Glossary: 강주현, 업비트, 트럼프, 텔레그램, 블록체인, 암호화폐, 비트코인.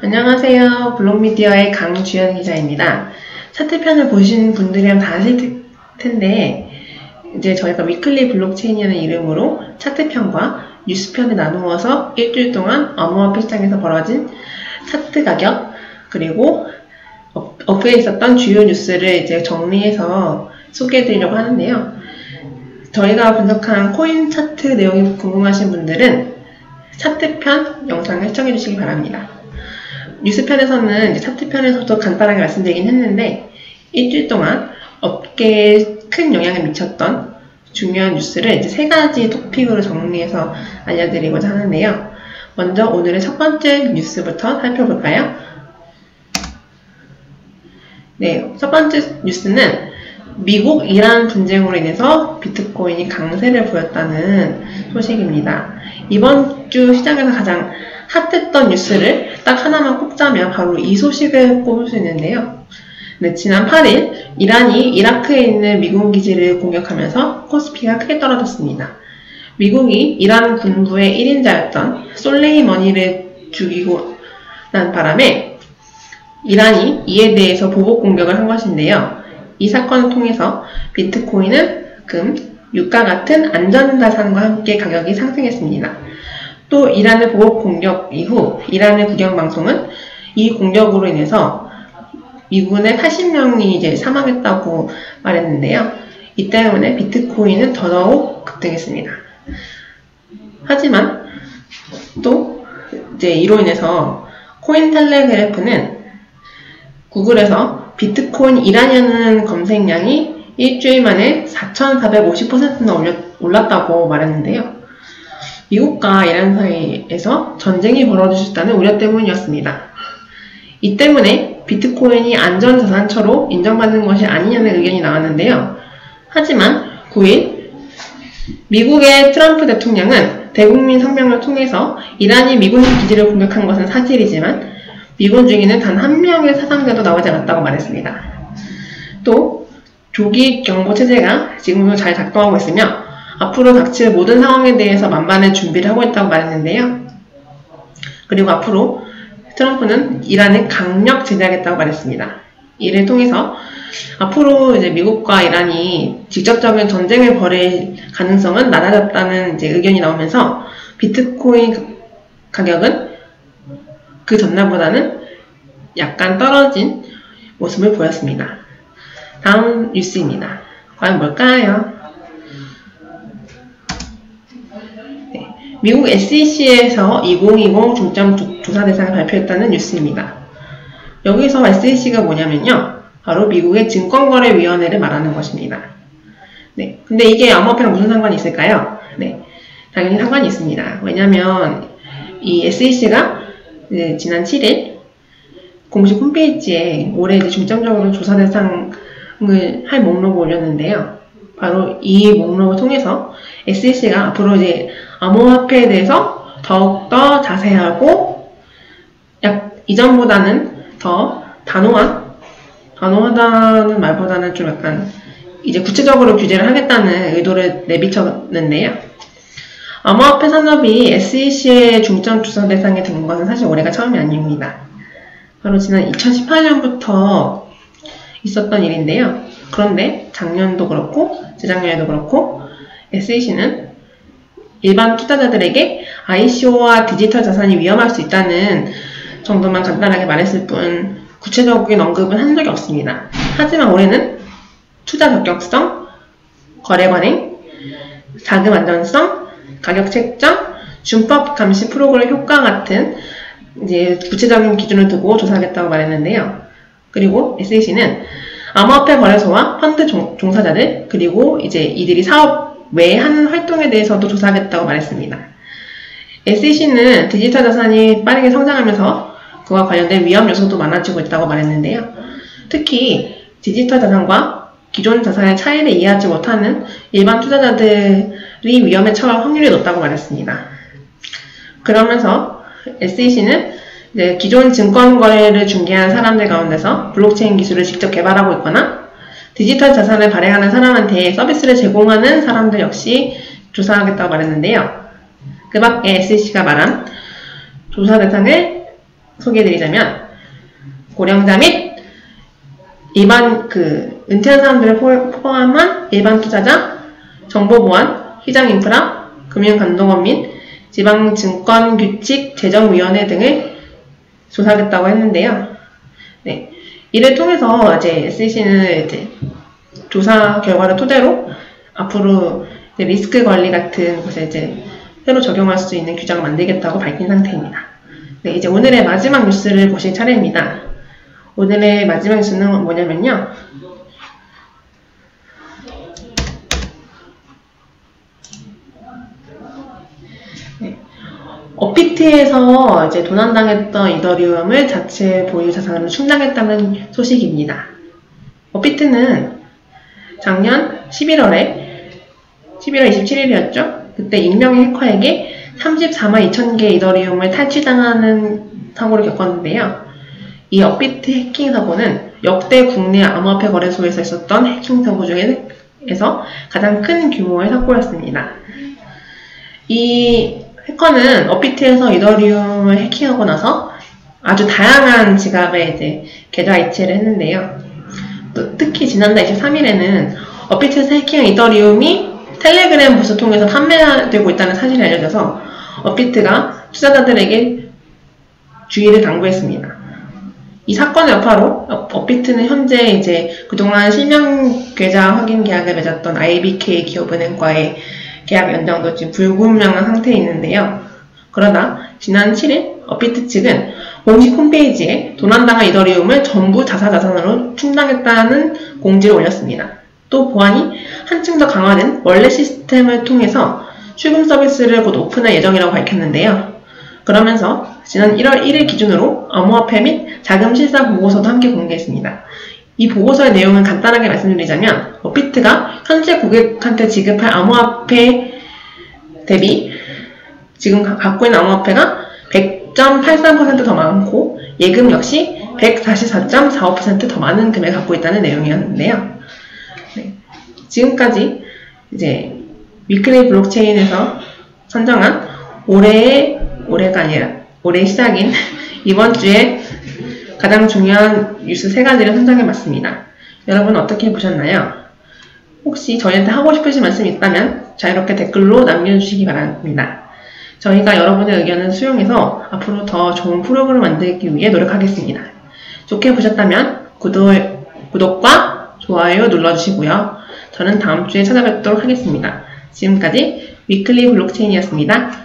안녕하세요. 블록미디어의 강주현 기자입니다. 차트편을 보신 분들이랑 다 아실 텐데, 이제 저희가 위클리 블록체인이라는 이름으로 차트편과 뉴스편을 나누어서 일주일 동안 암호화폐 시장에서 벌어진 차트 가격, 그리고 업계에 있었던 주요 뉴스를 이제 정리해서 소개해드리려고 하는데요. 저희가 분석한 코인 차트 내용이 궁금하신 분들은 차트편 영상을 시청해주시기 바랍니다. 뉴스편에서는 이제 차트편에서도 간단하게 말씀드리긴 했는데, 일주일 동안 업계에 큰 영향을 미쳤던 중요한 뉴스를 이제 세 가지 토픽으로 정리해서 알려드리고자 하는데요. 먼저 오늘의 첫 번째 뉴스부터 살펴볼까요? 네, 첫 번째 뉴스는 미국 이란 분쟁으로 인해서 비트코인이 강세를 보였다는 소식입니다. 이번 주 시장에서 가장 핫했던 뉴스를 딱 하나만 꼽자면 바로 이 소식을 꼽을 수 있는데요. 네, 지난 8일 이란이 이라크에 있는 미군 기지를 공격하면서 코스피가 크게 떨어졌습니다. 미국이 이란 군부의 1인자였던 솔레이머니를 죽이고 난 바람에 이란이 이에 대해서 보복 공격을 한 것인데요. 이 사건을 통해서 비트코인은 금, 유가 같은 안전자산과 함께 가격이 상승했습니다. 또 이란의 보복 공격 이후 이란의 국영방송은 이 공격으로 인해서 미군의 80명이 이제 사망했다고 말했는데요. 이 때문에 비트코인은 더더욱 급등했습니다. 하지만 또 이제 이로 인해서 코인텔레그래프는 구글에서 비트코인 이란이라는 검색량이 일주일 만에 4,450%나 올랐다고 말했는데요. 미국과 이란 사이에서 전쟁이 벌어질 수 있다는 우려 때문이었습니다. 이 때문에 비트코인이 안전자산처로 인정받는 것이 아니냐는 의견이 나왔는데요. 하지만 9일 미국의 트럼프 대통령은 대국민 성명을 통해서 이란이 미군 기지를 공격한 것은 사실이지만 미군 중에는 단 한 명의 사상자도 나오지 않았다고 말했습니다. 또 조기 경보 체제가 지금도 잘 작동하고 있으며 앞으로 닥칠 모든 상황에 대해서 만반의 준비를 하고 있다고 말했는데요. 그리고 앞으로 트럼프는 이란을 강력 제재하겠다고 말했습니다. 이를 통해서 앞으로 이제 미국과 이란이 직접적인 전쟁을 벌일 가능성은 낮아졌다는 이제 의견이 나오면서 비트코인 가격은 그 전날보다는 약간 떨어진 모습을 보였습니다. 다음 뉴스입니다. 과연 뭘까요? 네, 미국 SEC에서 2020 중점 조사 대상을 발표했다는 뉴스입니다. 여기서 SEC가 뭐냐면요, 바로 미국의 증권거래위원회를 말하는 것입니다. 네, 근데 이게 암호화폐랑 무슨 상관이 있을까요? 네, 당연히 상관이 있습니다. 왜냐하면 이 SEC가 네, 지난 7일 공식 홈페이지에 올해 이제 중점적으로 조사 대상을 할 목록을 올렸는데요. 바로 이 목록을 통해서 SEC가 앞으로 이제 암호화폐에 대해서 더욱더 자세하고 이전보다는 더 단호하다는 말보다는 좀 약간 이제 구체적으로 규제를 하겠다는 의도를 내비쳤는데요. 암호화폐 산업이 SEC의 중점 조사 대상에 든 것은 사실 올해가 처음이 아닙니다. 바로 지난 2018년부터 있었던 일인데요. 그런데 작년도 그렇고 재작년에도 그렇고 SEC는 일반 투자자들에게 ICO와 디지털 자산이 위험할 수 있다는 정도만 간단하게 말했을 뿐 구체적인 언급은 한 적이 없습니다. 하지만 올해는 투자 적격성, 거래 관행, 자금 안전성, 가격 책정, 준법 감시 프로그램 효과 같은 이제 구체적인 기준을 두고 조사하겠다고 말했는데요. 그리고 SEC는 암호화폐 거래소와 펀드 종사자들, 그리고 이제 이들이 사업 외에 하는 활동에 대해서도 조사하겠다고 말했습니다. SEC는 디지털 자산이 빠르게 성장하면서 그와 관련된 위험 요소도 많아지고 있다고 말했는데요. 특히 디지털 자산과 기존 자산의 차이를 이해하지 못하는 일반 투자자들 이 위험에 처할 확률이 높다고 말했습니다. 그러면서 SEC는 이제 기존 증권 거래를 중개한 사람들 가운데서 블록체인 기술을 직접 개발하고 있거나 디지털 자산을 발행하는 사람한테 서비스를 제공하는 사람들 역시 조사하겠다고 말했는데요. 그 밖에 SEC가 말한 조사 대상을 소개해드리자면, 고령자 및 일반 은퇴한 사람들을 포함한 일반 투자자, 정보보안, 시장인프라, 금융감독원 및 지방증권규칙 재정위원회 등을 조사하겠다고 했는데요. 네, 이를 통해서 이제 SEC는 이제 조사 결과를 토대로 앞으로 이제 리스크 관리 같은 것에 이제 새로 적용할 수 있는 규정을 만들겠다고 밝힌 상태입니다. 네, 이제 오늘의 마지막 뉴스를 보실 차례입니다. 오늘의 마지막 뉴스는 뭐냐면요, 네, 업비트에서 이제 도난당했던 이더리움을 자체 보유 자산으로 충당했다는 소식입니다. 업비트는 작년 11월 27일이었죠. 그때 익명의 해커에게 34만 2천 개 이더리움을 탈취당하는 사고를 겪었는데요. 이 업비트 해킹 사고는 역대 국내 암호화폐 거래소에서 있었던 해킹 사고 중에서 가장 큰 규모의 사고였습니다. 이 해커는 업비트에서 이더리움을 해킹하고 나서 아주 다양한 지갑에 이제 계좌 이체를 했는데요. 또 특히 지난달 23일에는 업비트에서 해킹한 이더리움이 텔레그램 보스 통해서 판매되고 있다는 사실이 알려져서 업비트가 투자자들에게 주의를 당부했습니다. 이 사건의 여파로 업비트는 현재 이제 그동안 실명 계좌 확인 계약을 맺었던 IBK 기업은행과의 계약 연장도 지금 불분명한 상태에 있는데요. 그러나 지난 7일 업비트 측은 공식 홈페이지에 도난당한 이더리움을 전부 자사자산으로 충당했다는 공지를 올렸습니다. 또 보안이 한층 더 강화된 원래 시스템을 통해서 출금 서비스를 곧 오픈할 예정이라고 밝혔는데요. 그러면서 지난 1월 1일 기준으로 암호화폐 및 자금 실사 보고서도 함께 공개했습니다. 이 보고서의 내용은 간단하게 말씀드리자면, 업비트가 현재 고객한테 지급할 암호화폐 대비 지금 갖고 있는 암호화폐가 100.83% 더 많고 예금 역시 144.45% 더 많은 금액을 갖고 있다는 내용이었는데요. 지금까지 이제 위클리 블록체인에서 선정한 올해 시작인 이번 주에 가장 중요한 뉴스 3가지를 선정해봤습니다. 여러분 어떻게 보셨나요? 혹시 저희한테 하고 싶으신 말씀이 있다면 자유롭게 댓글로 남겨주시기 바랍니다. 저희가 여러분의 의견을 수용해서 앞으로 더 좋은 프로그램을 만들기 위해 노력하겠습니다. 좋게 보셨다면 구독과 좋아요 눌러주시고요. 저는 다음 주에 찾아뵙도록 하겠습니다. 지금까지 위클리 블록체인이었습니다.